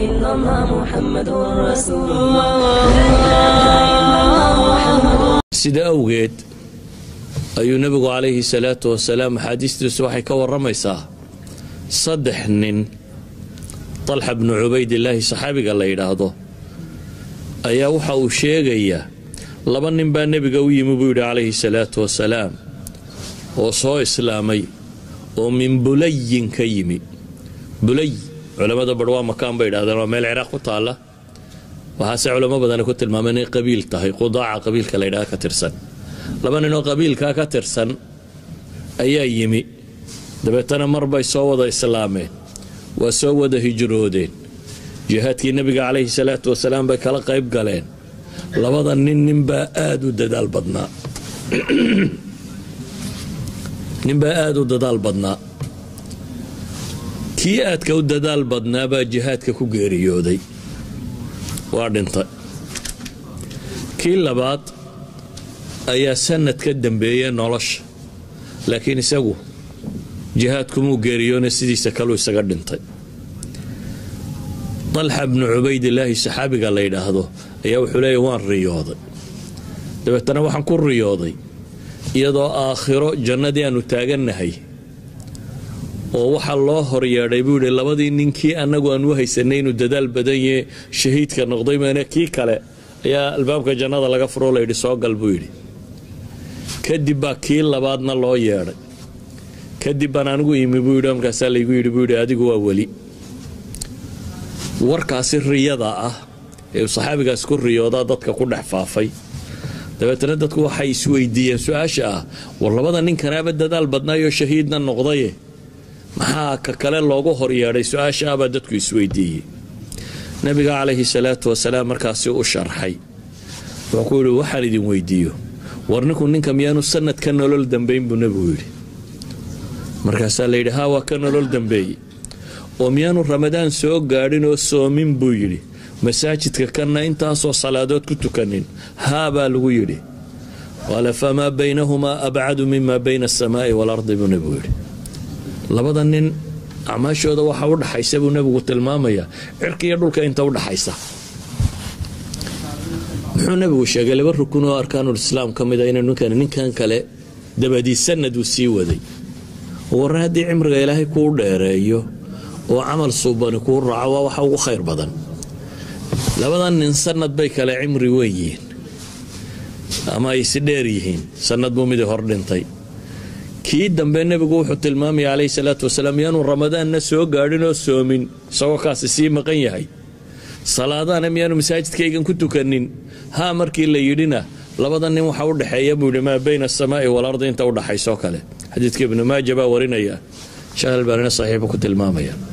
إلا الله محمد رسول الله سيدا أوجد أيو نبي عليه الصلاة والسلام حديث سوحي كور رميسا صدح نن طلحة بن عبيد الله صحابي قال لي هذا أيا وحو شيغيا لبن نبى النبي قوي مبود عليه الصلاة والسلام وصو إسلامي ومن بلي كيمي بلي علماء بروا مكان بعيد هذا ما العراق وطالة وهسه علماء بدنا كنت المامني قبيل تهي قضاعة قبيل كلا كترسن لبن إنه قبيل كترسن أيا يمي دبتنا مربى يسود إسلامي وسود هجرودين جهاتك النبي عليه الصلاة والسلام بكلا قيب قالين لبضا ننبا آدو ددال بدنا ننبا آدو ددال بدنا كي آدك وددال بدنا با جهاتك كو غيريودي واردنتا كي لباد أيا سنة تقدم بيا نولش لكن يسوه جهاتكم مو غيريون سيدي سكالو يسقدنتا طلحة بن عبيد الله صحابي قال لي هذا يا وحلي وان رياضي دبتنا وحن كون رياضي يدو آخره جندي أنو تاجنهاي ووح الله رياضي بيقول لبدي ننكي أنا جوان وهي سنين وددال بدني شهيد كنقضي منا كي كلا يا الباب كجنادة لقفروا لي رساق قلبي كدي باكيل لبعضنا الله يارد كدي بنانجو يمي بيقولهم كسالي بيقول هذه جوا ولي warkaasi riyada ah ee saxaabiga isku riyooda dadka ku dhex faafay dabeetana dadku waxay isweydiiyeen su'aasha ah war labada nin kanaaba dadaal badnaayo shahiidna noqday maxaa ka kale loogu hor yeeray su'aasha aba dadku isweydiiyeen nabiga kaleehi salaatu wasalaam markaas uu sharxay wuxuu yiri waxaan idin weydiiyo warninku ninka miyaanu sanadkan nolol dambeyn buu nabigu yiri markaas la yiraahdo waa kan nolol dambeey وميانو رمضان سو غارين او سومين بو يري مساجد كنا انت سو صلادات كنت كنين هابا لو يري قال فما بينهما ابعد مما بين السماء والارض بنبوي لبدا نين اعماشودا waxa u dhaxaysa buu nabigu tilmaamaya cirkiga dhulka inta u dhaxaysa muxuu nabigu sheegay laba rukun oo arkaanul islaam kamid ah inuu ninkan kale dabadi sanad uu sii waday waraadi cimriga ilaahay ku dheereeyo وعمل صوبان يكون رعوة وحو خير بدن لابدان إن سند بيك على عمري ويين أما يسديريهين سند بوميدي هردنتي كيد دم بين بقو حط المامي عليه الصلاة والسلام يانو رمضان نسو قارن وسومين سوا كاسسي مقيهي صلاة ميانو مساجد كيغن كنتو كنين ها مركي اللي يدينا لابدان نموحاور دحيابو لما بين السماء والأرض انتو دحي سوكالي حديث ابن ماجه باورينا إياه شهر البارنة صحيح بكو تلمامي